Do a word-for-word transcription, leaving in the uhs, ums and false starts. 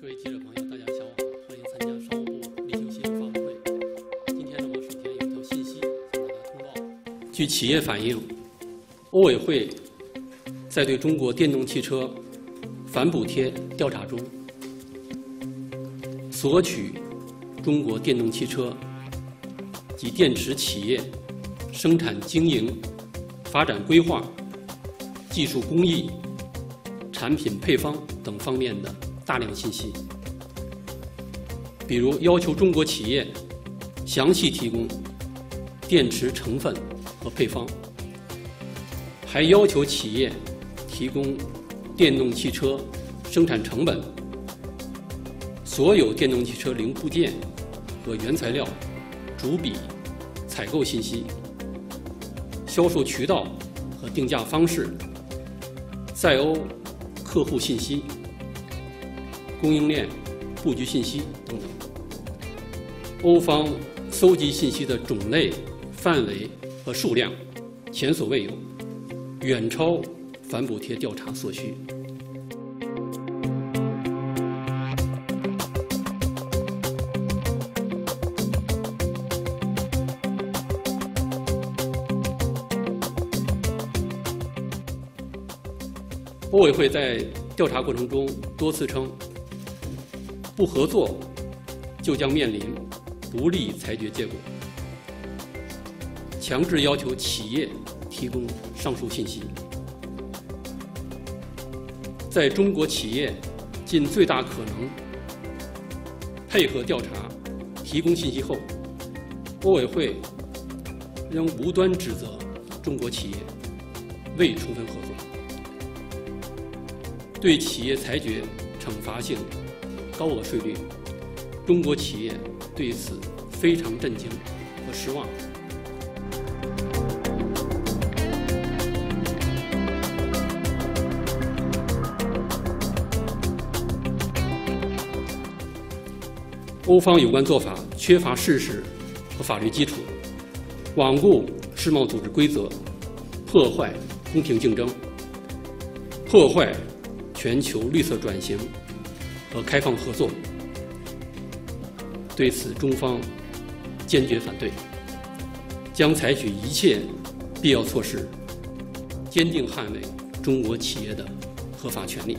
各位记者朋友，大家下午好，欢迎参加商务部例行新闻发布会。今天呢，我首先有一条信息向大家通报。据企业反映，欧委会在对中国电动汽车反补贴调查中，索取中国电动汽车及电池企业生产经营、发展规划、技术工艺、产品配方等方面的 大量信息，比如要求中国企业详细提供电池成分和配方，还要求企业提供电动汽车生产成本、所有电动汽车零部件和原材料、主笔、采购信息、销售渠道和定价方式、在欧客户信息、 供应链布局信息等等。欧方搜集信息的种类、范围和数量前所未有，远超反补贴调查所需。欧委会在调查过程中多次称， 不合作，就将面临不利裁决结果。强制要求企业提供上述信息，在中国企业尽最大可能配合调查、提供信息后，欧委会仍无端指责中国企业未充分合作，对企业裁决惩罚性 高额税率，中国企业对此非常震惊和失望。欧方有关做法缺乏事实和法律基础，罔顾世贸组织规则，破坏公平竞争，破坏全球绿色转型 和开放合作，对此中方坚决反对，将采取一切必要措施，坚定捍卫中国企业的合法权利。